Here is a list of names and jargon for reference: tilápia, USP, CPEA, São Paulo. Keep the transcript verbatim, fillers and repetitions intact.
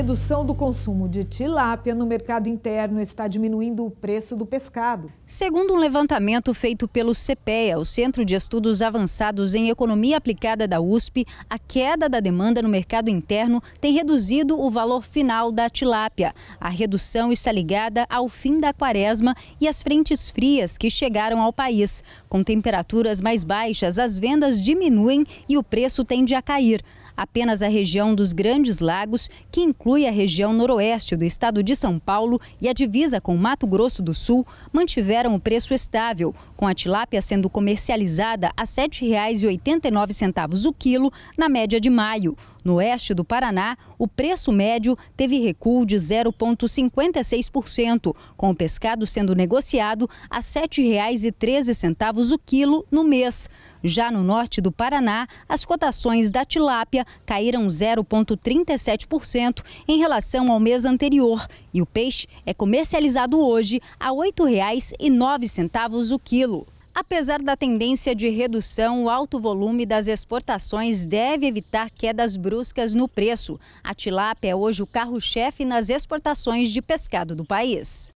redução do consumo de tilápia no mercado interno está diminuindo o preço do pescado. Segundo um levantamento feito pelo C P E A, o Centro de Estudos Avançados em Economia Aplicada da U S P, a queda da demanda no mercado interno tem reduzido o valor final da tilápia. A redução está ligada ao fim da quaresma e às frentes frias que chegaram ao país. Com temperaturas mais baixas, as vendas diminuem e o preço tende a cair. Apenas a região dos Grandes Lagos, que inclui a região noroeste do estado de São Paulo e a divisa com Mato Grosso do Sul, mantiveram o preço estável, com a tilápia sendo comercializada a sete reais e oitenta e nove centavos o quilo na média de maio. No oeste do Paraná, o preço médio teve recuo de zero vírgula cinquenta e seis por cento, com o pescado sendo negociado a sete reais e treze centavos o quilo no mês. Já no norte do Paraná, as cotações da tilápia caíram zero vírgula trinta e sete por cento em relação ao mês anterior e o peixe é comercializado hoje a oito reais e nove centavos o quilo. Apesar da tendência de redução, o alto volume das exportações deve evitar quedas bruscas no preço. A tilápia é hoje o carro-chefe nas exportações de pescado do país.